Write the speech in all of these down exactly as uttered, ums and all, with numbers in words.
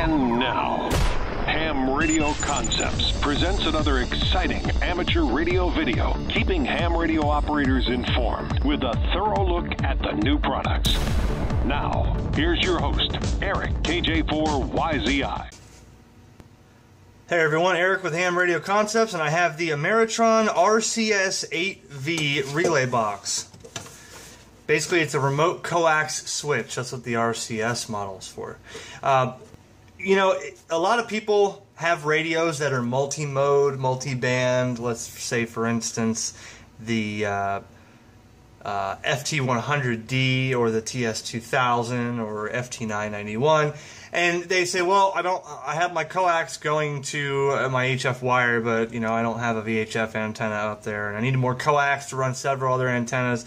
And now, Ham Radio Concepts presents another exciting amateur radio video, keeping ham radio operators informed with a thorough look at the new products. Now, here's your host, Eric, K J four Y Z I. Hey everyone, Eric with Ham Radio Concepts, and I have the Ameritron R C S eight V relay box. Basically, it's a remote coax switch. That's what the R C S model is for. Uh, you know, a lot of people have radios that are multi-mode, multi-band. Let's say, for instance, the uh, uh, F T one hundred D or the T S two thousand or F T nine ninety-one. And they say, well, I don't. I have my coax going to my H F wire, but you know, I don't have a V H F antenna up there, and I need more coax to run several other antennas.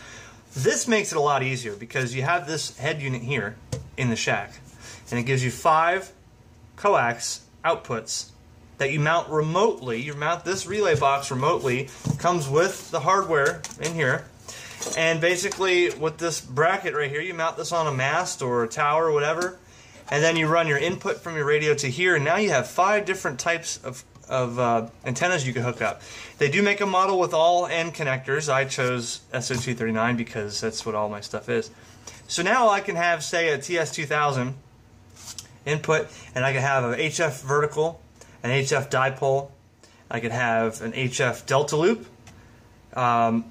This makes it a lot easier because you have this head unit here in the shack, and it gives you five coax outputs that you mount remotely. You mount this relay box remotely. It comes with the hardware in here. And basically, with this bracket right here, you mount this on a mast or a tower or whatever. And then you run your input from your radio to here, and now you have five different types of, of uh, antennas you can hook up. They do make a model with all end connectors. I chose S O two thirty-nine because that's what all my stuff is. So now I can have, say, a T S two thousand input, and I can have an H F vertical, an H F dipole, I could have an H F delta loop, um,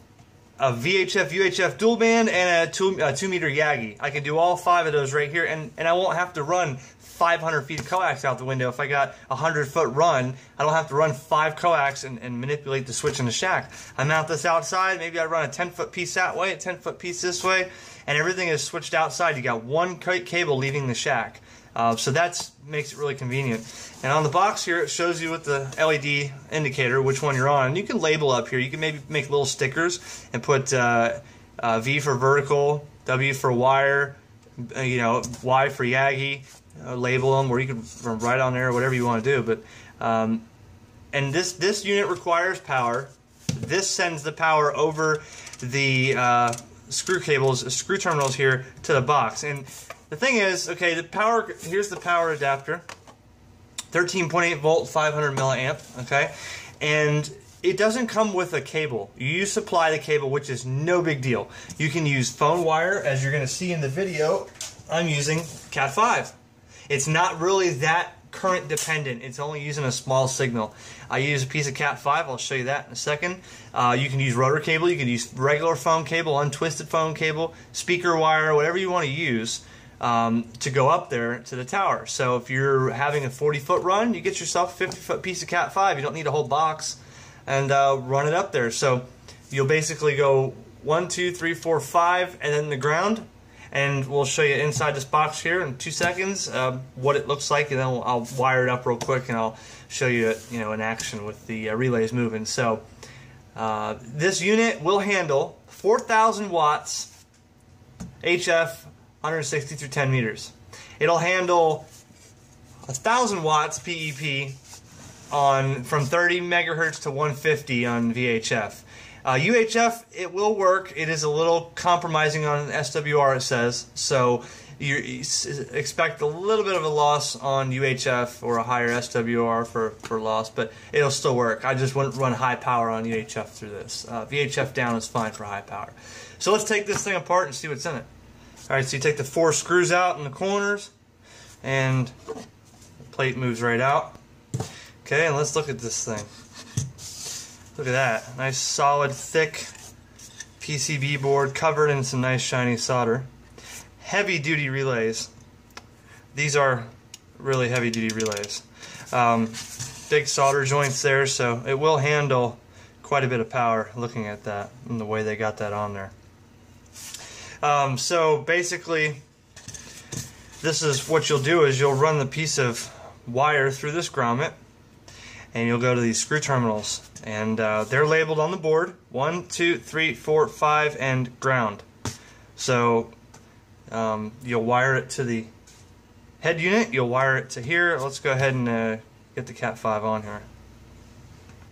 a V H F, U H F dual band, and a two, a two meter Yagi. I can do all five of those right here, and, and I won't have to run five hundred feet of coax out the window. If I got a hundred foot run, I don't have to run five coax and, and manipulate the switch in the shack. I mount this outside, maybe I run a ten foot piece that way, a ten foot piece this way, and everything is switched outside. You got one cable leaving the shack. Uh, so that makes it really convenient. And on the box here, it shows you with the L E D indicator which one you're on. And you can label up here. You can maybe make little stickers and put uh, uh, V for vertical, W for wire, uh, you know, Y for Yagi. Uh, label them, or you can write on there, whatever you want to do. But um, and this this unit requires power. This sends the power over the uh, screw cables, screw terminals here to the box. And the thing is, okay, the power, here's the power adapter, thirteen point eight volt, five hundred milliamp, okay? And it doesn't come with a cable. You supply the cable, which is no big deal. You can use phone wire, as you're gonna see in the video, I'm using Cat five. It's not really that current dependent, it's only using a small signal. I use a piece of Cat five, I'll show you that in a second. Uh, you can use rotor cable, you can use regular phone cable, untwisted phone cable, speaker wire, whatever you wanna use. Um, to go up there to the tower. So if you're having a forty foot run, you get yourself a fifty foot piece of Cat five. You don't need a whole box, and uh, run it up there. So you'll basically go one, two, three, four, five, and then the ground. And we'll show you inside this box here in two seconds uh, what it looks like, and then I'll, I'll wire it up real quick, and I'll show you it, you know, in action with the uh, relays moving. So uh, this unit will handle four thousand watts H F. one sixty through ten meters. It'll handle one thousand watts P E P on from thirty megahertz to one fifty on V H F. Uh, U H F, it will work. It is a little compromising on S W R, it says, so you expect a little bit of a loss on U H F or a higher S W R for, for loss, but it'll still work. I just wouldn't run high power on U H F through this. Uh, V H F down is fine for high power. So let's take this thing apart and see what's in it. Alright, so you take the four screws out in the corners, and the plate moves right out. Okay, and let's look at this thing. Look at that. Nice, solid, thick P C B board covered in some nice, shiny solder. Heavy-duty relays. These are really heavy-duty relays. Um, big solder joints there, so it will handle quite a bit of power, looking at that and the way they got that on there. Um, so basically, this is what you'll do is you'll run the piece of wire through this grommet, and you'll go to these screw terminals, and uh, they're labeled on the board, one, two, three, four, five, and ground. So um, you'll wire it to the head unit, you'll wire it to here. Let's go ahead and uh, get the Cat five on here.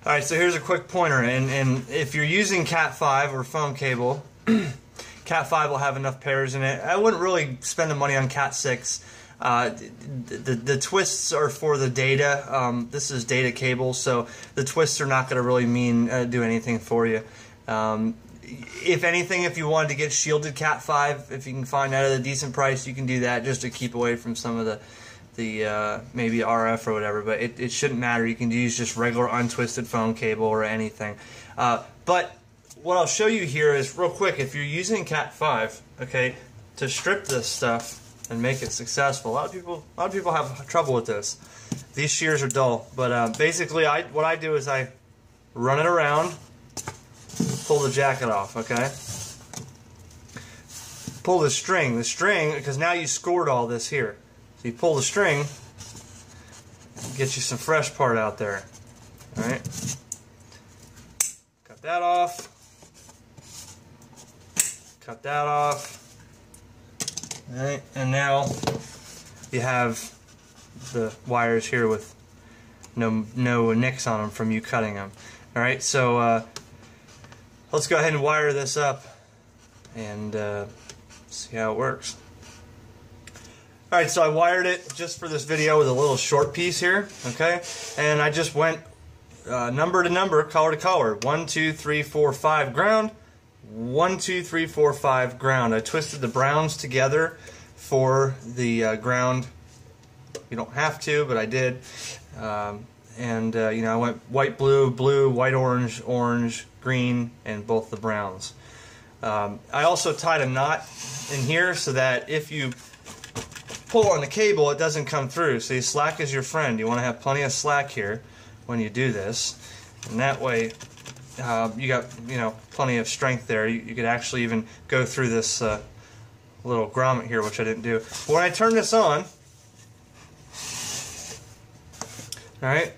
Alright, so here's a quick pointer, and, and if you're using Cat five or phone cable, Cat five will have enough pairs in it. I wouldn't really spend the money on Cat six. Uh, the, the twists are for the data. Um, this is data cable, so the twists are not going to really mean uh, do anything for you. Um, if anything, if you wanted to get shielded Cat five, if you can find that at a decent price, you can do that just to keep away from some of the the uh, maybe R F or whatever. But it, it shouldn't matter. You can use just regular untwisted phone cable or anything. Uh, but what I'll show you here is real quick. If you're using Cat five, okay, to strip this stuff and make it successful. A lot of people, a lot of people have trouble with this. These shears are dull, but uh, basically, I what I do is I run it around, pull the jacket off. Okay, pull the string. The string, because now you scored all this here. So you pull the string, get you some fresh part out there. All right, cut that off. Cut that off. Alright, and now you have the wires here with no no nicks on them from you cutting them. Alright, so uh, let's go ahead and wire this up and uh, see how it works. Alright, so I wired it just for this video with a little short piece here, okay? And I just went uh, number to number, color to color. One, two, three, four, five, ground. One, two, three, four, five, ground. I twisted the browns together for the uh, ground. You don't have to, but I did. Um, and uh, you know, I went white, blue, blue, white, orange, orange, green, and both the browns. Um, I also tied a knot in here so that if you pull on the cable, it doesn't come through. See, slack is your friend. You want to have plenty of slack here when you do this, and that way. Uh, you got, you know, plenty of strength there. You, you could actually even go through this uh, little grommet here, which I didn't do. But when I turn this on, all right,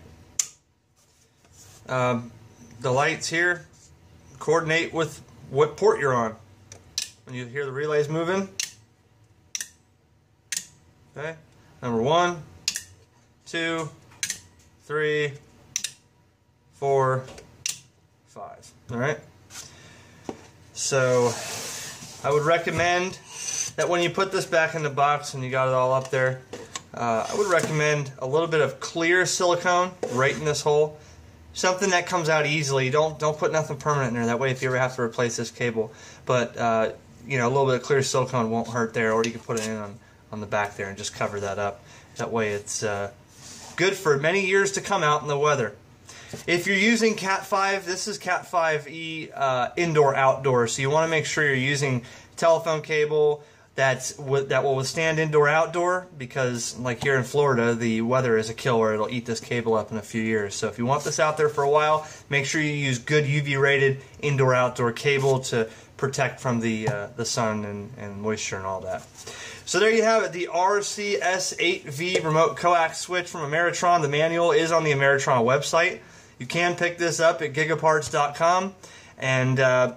um, the lights here coordinate with what port you're on. When you hear the relays moving, okay, number one, two, three, four. Five. All right. So I would recommend that when you put this back in the box and you got it all up there, uh, I would recommend a little bit of clear silicone right in this hole, something that comes out easily. Don't don't put nothing permanent in there. That way, if you ever have to replace this cable, but uh, you know, a little bit of clear silicone won't hurt there, or you can put it in on on the back there and just cover that up. That way, it's uh, good for many years to come out in the weather. If you're using Cat five, this is Cat five E uh, indoor-outdoor, so you want to make sure you're using telephone cable that's that will withstand indoor-outdoor, because like here in Florida, the weather is a killer. It'll eat this cable up in a few years. So if you want this out there for a while, make sure you use good U V-rated indoor-outdoor cable to protect from the, uh, the sun and, and moisture and all that. So there you have it, the R C S eight V remote coax switch from Ameritron. The manual is on the Ameritron website. You can pick this up at gigaparts dot com, and uh,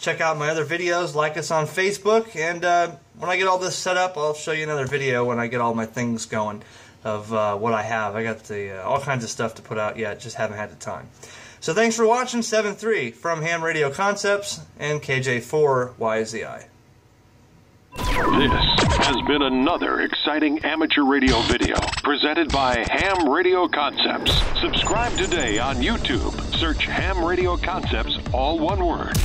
check out my other videos, like us on Facebook, and uh, when I get all this set up, I'll show you another video when I get all my things going of uh, what I have. I got the, uh, all kinds of stuff to put out yet, just haven't had the time. So thanks for watching. seven three from Ham Radio Concepts and K J four Y Z I. This has been another exciting amateur radio video presented by Ham Radio Concepts. Subscribe today on YouTube. Search Ham Radio Concepts, all one word.